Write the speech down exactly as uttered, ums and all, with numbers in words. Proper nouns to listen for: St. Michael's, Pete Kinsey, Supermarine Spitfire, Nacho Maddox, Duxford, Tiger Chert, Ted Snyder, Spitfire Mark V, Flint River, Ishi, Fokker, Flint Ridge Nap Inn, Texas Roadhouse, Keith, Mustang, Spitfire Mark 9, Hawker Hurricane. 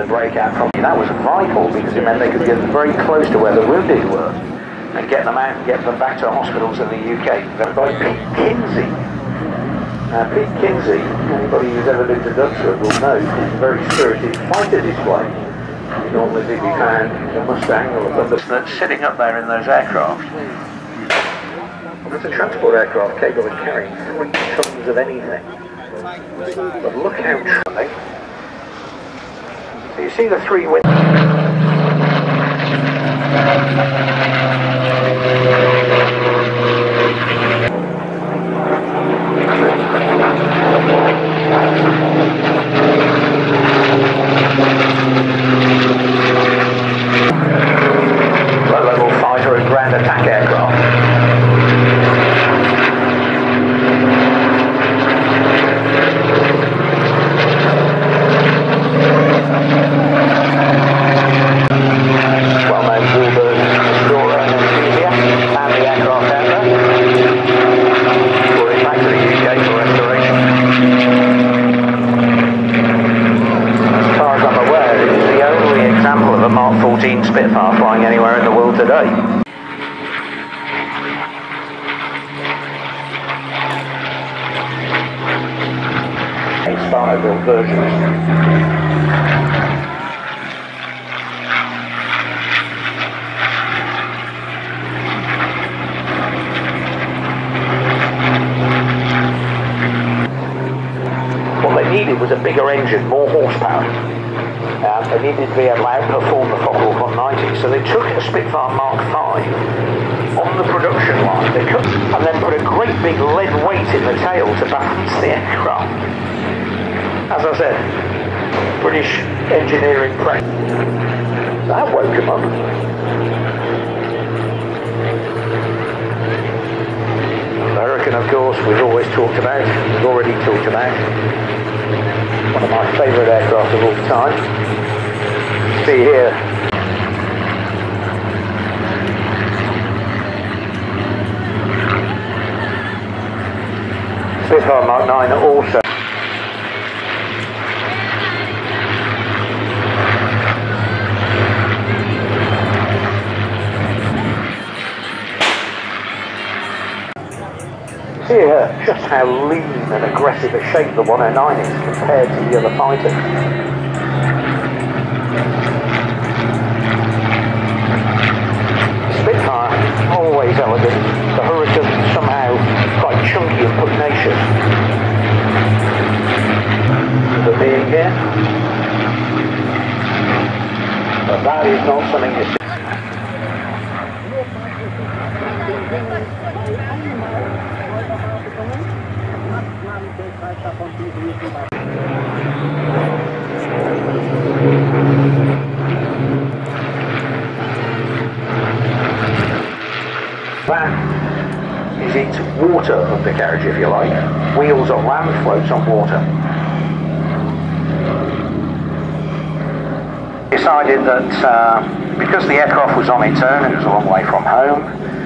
the breakout properly. That was vital because it meant they could get very close to where the wounded were and get them out and get them back to hospitals in the U K. By Pete Kinsey. Now Pete Kinsey, anybody who's ever lived in Duxford will know, is a very spirited fighter display. He'd normally be found in a Mustang or a Thundersnut sitting up there in those aircraft. Well, it's a transport aircraft capable of carrying three tons of anything. But look how trying. So you see the three windows. Low-level fighter and ground attack aircraft. Spitfire flying anywhere in the world today. It's five-year-old version. What they needed was a bigger engine, more horsepower. Um, they needed to be able to outperform the Fokker one ninety, so they took a Spitfire Mark five on the production line, they could, and then put a great big lead weight in the tail to balance the aircraft. As I said, British engineering press. That woke him up. American, of course, we've always talked about, we've already talked about. One of my favourite aircraft of all time. See here. Spitfire Mark nine also. See here, just how lean and aggressive a shape the one oh nine is compared to the other fighters. Spitfire, always elegant. The Hurricane somehow quite chunky and pugnacious. The being here. But that is not something you see. That is its water of the carriage, if you like. Wheels on land, floats on water. Decided that uh, because the aircraft was on its own, it was a long way from home.